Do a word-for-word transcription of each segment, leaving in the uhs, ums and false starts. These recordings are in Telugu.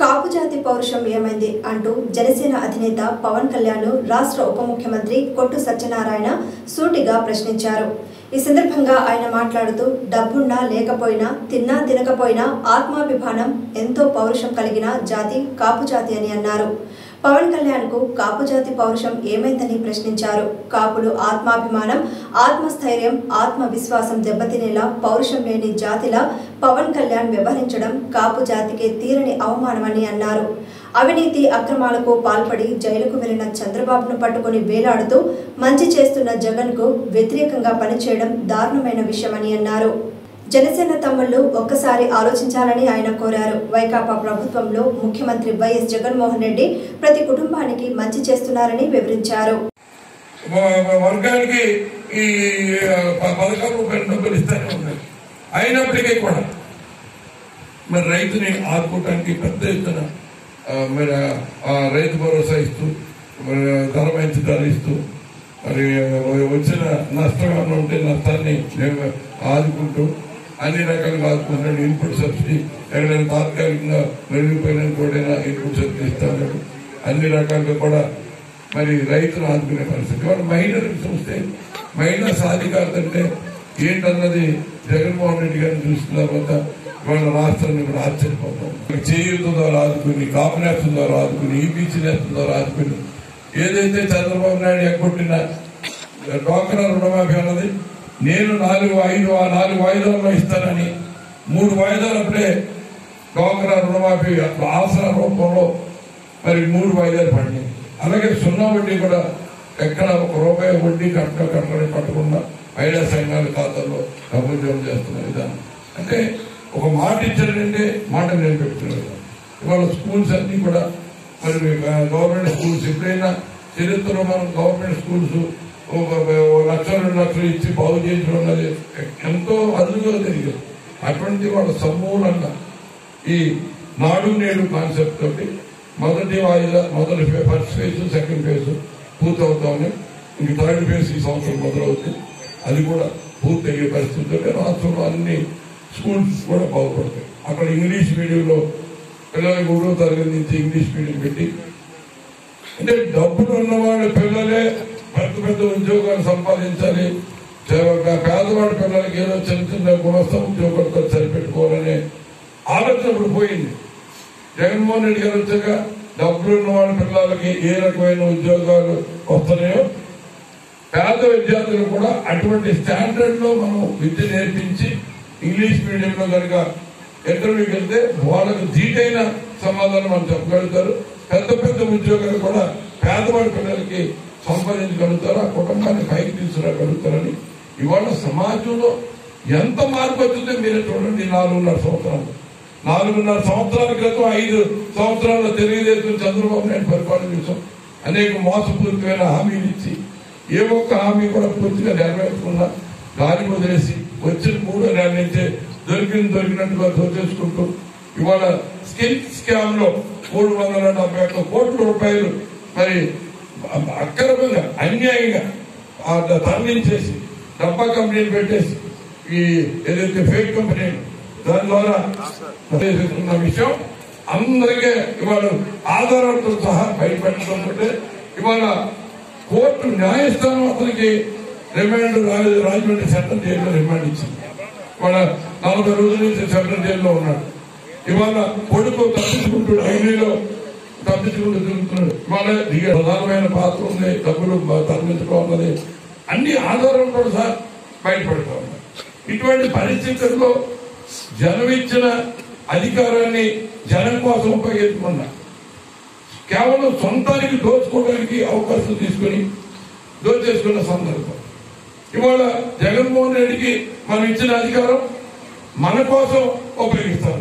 కాపు జాతి పౌరుషం ఏమైంది అంటూ జనసేన అధినేత పవన్ కल्याణ్ రాష్ట్ర ఉప ముఖ్యమంత్రి కొట్టు సత్యనారాయణ సూటిగా ప్రశ్నించారు। ఈ సందర్భంగా ఆయన మాట్లాడుతూ డబ్బున్నా లేకపోయినా తిన్నా తినకపోయినా ఆత్మాభిమానం ఎంతో పౌరుషం కలిగిన జాతి కాపు జాతి అని అన్నారు। పవన్ కళ్యాణ్ को కాపు జాతి పౌరుషం ఏమైందని ప్రశ్నించారు। కాపులు ఆత్మాభిమానం ఆత్మస్థైర్యం ఆత్మవిశ్వాసం దెబ్బతినేలా పౌరుషం లేని జాతిలా పవన్ కళ్యాణ్ వ్యవహరించడం కాపు జాతికి తీరని అవమానమని అన్నారు। అవినీతి అక్రమాలకు పాల్పడి జైలుకు వెళ్లిన చంద్రబాబును పట్టుకొని వేలాడుతూ మంచి చేస్తున్న జగన్కు వ్యతిరేకంగా పనిచేయడం దారుణమైన విషయమని అన్నారు। జనసేన తమ్ముళ్ళు ఒక్కసారి ఆలోచించాలని ఆయన కోరారు। వైకాపా ప్రభుత్వంలో ముఖ్యమంత్రి వైఎస్ జగన్మోహన్ రెడ్డి ప్రతి కుటుంబానికి మంచి చేస్తున్నారని వివరించారు। వర్గానికి ఈ పథకం రూపంలో ఇస్తారు అయినప్పటికీ కూడా మరి రైతుని ఆదుకోవడానికి పెద్ద ఎత్తున మరి రైతు భరోసా ఇస్తూ మరి ధర మంచి ధర ఇస్తూ మరి వచ్చిన నష్టం ఉంటే నష్టాన్ని ఆదుకుంటూ అన్ని రకాలుగా ఆదుకుంటున్నాడు। ఇన్పుట్ సబ్సిడీ ఎక్కడైనా తాత్కాలికంగా మెరుగుపోయినా కూడా ఇన్పుట్ సబ్సిడీ ఇస్తాడు। అన్ని రకాలుగా కూడా మరి రైతులు ఆదుకునే పరిస్థితి వాళ్ళు మహిళలకు చూస్తే మహిళా సాధికారత అంటే ఏంటన్నది జగన్మోహన్ రెడ్డి గారిని చూసిన తర్వాత వాళ్ళ రాష్ట్రాన్ని కూడా ఆశ్చర్యపోతాం। చేయూత ద్వారా ఆదుకుని, కాపు నేస్తం ద్వారా ఆదుకుని, ఈబీసీ నేస్తం ద్వారా ఆదుకుని ఏదైతే చంద్రబాబు నాయుడు ఎగ్గొట్టిన డ్వాక్రా రుణమాఫీ అన్నది నేను నాలుగు ఐదు నాలుగు వాయిదాల్లో ఇస్తానని మూడు వాయిదాలు అప్పుడే డ్వాక్రా రుణమాఫీ ఆసరా రూపంలో మరి మూడు వాయిదాలు పడినాయి। అలాగే సున్నా వడ్డీ కూడా ఎక్కడ ఒక రూపాయి వడ్డీ కట్టడం కట్టడం కట్టకుండా మహిళా సంఘాల ఖాతాల్లో డబ్బులు జమ చేస్తున్న విధానం అంటే ఒక మాట ఇచ్చారంటే మాట నిలబెట్టుకునే విధానం। ఇవాళ స్కూల్స్ అన్నీ కూడా మరి గవర్నమెంట్ స్కూల్స్ ఎప్పుడైనా చరిత్రలో మనం గవర్నమెంట్ స్కూల్స్ లక్ష రెండు లక్షలు ఇచ్చి బాగు చేయించడం అన్నది ఎంతో అదుగా జరిగింది। అటువంటి వాళ్ళు సమూలంగా ఈ నాడు నేడు కాన్సెప్ట్ తోటి మొదటి వాయిదా మొదటి ఫస్ట్ ఫేజ్ సెకండ్ ఫేజ్ పూర్తి అవుతామని ఇంక థర్డ్ ఫేజ్ ఈ సంవత్సరం మొదలవుతుంది। అది కూడా పూర్తి అయ్యే పరిస్థితుల్లో రాష్ట్రంలో అన్ని స్కూల్స్ కూడా బాగుపడతాయి। అక్కడ ఇంగ్లీష్ మీడియంలో పిల్లలకి మూడో తరగతి నుంచి ఇంగ్లీష్ మీడియం పెట్టి అంటే డబ్బులు ఉన్నవాళ్ళ పిల్లలే పెద్ద పెద్ద ఉద్యోగాలు సంపాదించాలి, పేదవాడి పిల్లలకి ఏదో చిన్న చిన్న గుణస్థ ఉద్యోగాలతో సరిపెట్టుకోవాలనే ఆలోచన ఇప్పుడు పోయింది। జగన్మోహన్ రెడ్డి గారు వచ్చాక డబ్బులు ఉన్నవాళ్ళ పిల్లలకి ఏ రకమైన ఉద్యోగాలు వస్తున్నాయో పేద విద్యార్థులు కూడా అటువంటి స్టాండర్డ్లో మనం విద్య నేర్పించి ఇంగ్లీష్ మీడియంలో కనుక ఇంటర్వ్యూకి వెళ్తే వాళ్ళకు ధీటైన సమాధానం మనం చెప్పగలుగుతారు। పెద్ద పెద్ద ఉద్యోగాలు కూడా పేదవాడి పిల్లలకి సంపాదించగలుగుతారు, ఆ కుటుంబాన్ని పైకి తీసుకురాగలుగుతారని ఇవాళ సమాజంలో ఎంత మార్పు వచ్చిందో మీరే చూడండి। నాలుగున్నర సంవత్సరాలు నాలుగున్నర సంవత్సరాల క్రితం ఐదు సంవత్సరాల్లో తెలుగుదేశం చంద్రబాబు నాయుడు పరిపాలన చేశాం। అనేక మోసపూరితమైన హామీలు ఇచ్చి ఏ ఒక్క హామీ కూడా పూర్తిగా నెరవేర్చుకున్నా గాలి వదిలేసి వచ్చిన మూడో నెల నుంచే దొరికింది దొరికినట్టుగా దోచేసుకుంటూ ఇవాళ స్కిల్ స్కామ్ లో మూడు వందల డెబ్బై ఒక్క కోట్ల రూపాయలు మరి అక్రమంగా అన్యాయంగా తరలించేసి డబ్బా కంపెనీలు పెట్టేసి ఈ ఏదైతే ఫేక్ కంపెనీలు దాని ద్వారా ఉన్న విషయం అందరికీ ఇవాళ ఆధారాలతో సహా బయటపెట్టడం అంటే ఇవాళ కోర్టు న్యాయస్థానం అతనికి రిమాండ్ రాజమండ్రి సెంట్రల్ జైల్లో రిమాండ్ ఇచ్చింది। ఇవాళ నలభై రోజుల నుంచి సెంట్రల్ జైల్లో ఉన్నాడు। ఇవాళ కొడుకు తప్పించుకుంటూ హైవేలో తప్పించుకుంటూ తిరుగుతున్నాడు। ఇవాళ ప్రధానమైన పాత్ర ఉంది, డబ్బులు తరలించుకోవాలి, అన్ని ఆధారం కూడా సార్ బయటపడుతూ ఉన్నాయి। ఇటువంటి పరిస్థితుల్లో జనం ఇచ్చిన అధికారాన్ని జనం కోసం ఉపయోగించుకున్నా కేవలం సొంతానికి దోచుకోవడానికి అవకాశం తీసుకుని దోచేసుకున్న సందర్భం। ఇవాళ జగన్మోహన్ రెడ్డికి మనం ఇచ్చిన అధికారం మన కోసం ఉపయోగిస్తాం।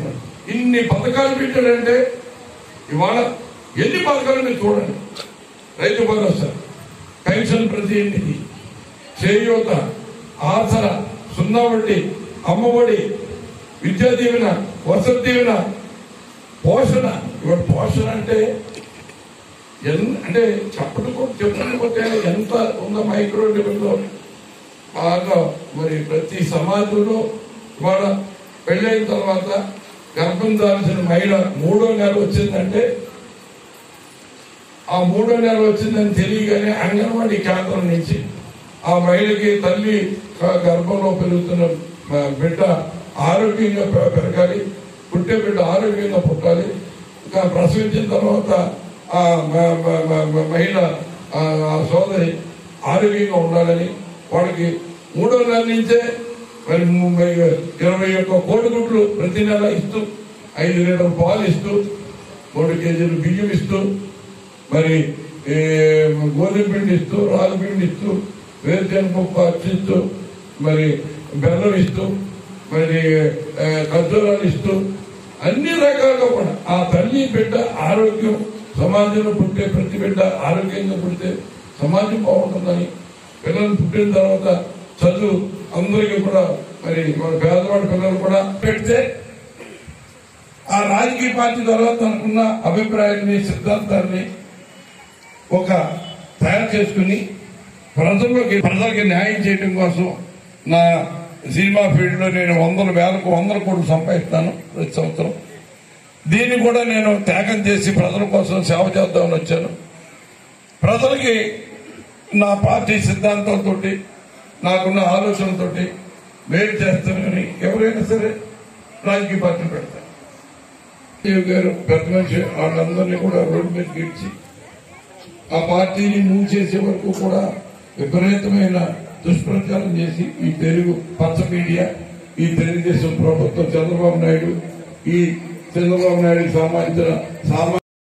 ఇన్ని పథకాలు పెట్టాడంటే ఇవాళ ఎన్ని పథకాలు మీరు చూడండి, రైతు భరోసా, పెన్షన్ ప్రతి ఇంటికి, చేయూత, ఆసరా, సున్నా వడ్డీ, అమ్మఒడి, విద్యా దీవెన, వసతి దీవెన, పోషణ। ఇవాళ పోషణ అంటే అంటే చెప్పడం చెప్పకపోతే ఎంత ఉందో మైక్రో లెవెల్లో బాగా మరి ప్రతి సమాజంలో ఇవాళ పెళ్ళైన తర్వాత గర్భం దాల్చిన మహిళ మూడో నెల వచ్చిందంటే ఆ మూడో నెల వచ్చిందని తెలియగానే అంగన్వాడీ కేంద్రం నుంచి ఆ మహిళకి తల్లి గర్భంలో పెరుగుతున్న బిడ్డ ఆరోగ్యంగా పెరగాలి, పుట్టే బిడ్డ ఆరోగ్యంగా పుట్టాలి. ఇంకా ప్రసవించిన తర్వాత ఆ మహిళ ఆ సోదరి ఆరోగ్యంగా ఉండాలని వాళ్ళకి మూడో నెల నుంచే మరి ఇరవై ఒక్క కోడిగుడ్లు ప్రతి నెల ఇస్తూ, ఐదు లీటర్ పాలు ఇస్తూ, మూడు కేజీలు బియ్యం ఇస్తూ, మరి గోధుమ పిండి ఇస్తూ, రాగి పిండి ఇస్తూ, వేరుశనగ పప్పు అర్చిస్తూ, మరి బెల్లం ఇస్తూ, మరి ఖర్జూరాలు ఇస్తూ, అన్ని రకాలుగా కూడా ఆ తల్లి బిడ్డ ఆరోగ్యం, సమాజంలో పుట్టే ప్రతి బిడ్డ ఆరోగ్యంగా పుడితే సమాజం బాగుంటుందని, పిల్లలు పుట్టిన తర్వాత చదువు అందరికీ కూడా మరి మన పేదవాడి పిల్లలు కూడా పెడితే ఆ రాజకీయ పార్టీ ద్వారా తనకున్న అభిప్రాయాన్ని, సిద్ధాంతాన్ని ఒక తయారు చేసుకుని ప్రజల్లోకి ప్రజలకి న్యాయం చేయడం కోసం నా సినిమా ఫీల్డ్లో నేను వందల వేలకు వందల కోట్లు సంపాదిస్తాను ప్రతి సంవత్సరం. దీన్ని కూడా నేను త్యాగం చేసి ప్రజల కోసం సేవ చేద్దామని వచ్చాను. ప్రజలకి నా పార్టీ సిద్ధాంతంతో, నాకున్న ఆలోచనతో మేలు చేస్తానని ఎవరైనా సరే రాజకీయ పార్టీ పెడతారు. గారు పెద్ద మనిషి, వాళ్ళందరినీ కూడా రోడ్డు మీద గెలిచి ఆ పార్టీని మూవ్ చేసే వరకు కూడా విపరీతమైన దుష్ప్రచారం చేసి ఈ తెలుగు పచ్చ మీడియా, ఈ తెలుగుదేశం ప్రభుత్వం, చంద్రబాబు నాయుడు, ఈ చంద్రబాబు నాయుడుకి సంబంధించిన సామాజిక